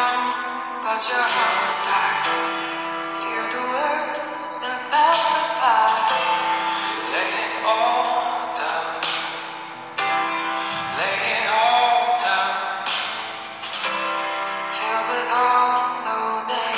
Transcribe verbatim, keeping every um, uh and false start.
down, but your heart was tired. Hear the words and felt the fire. Lay it all down. Lay it all down. Filled with all those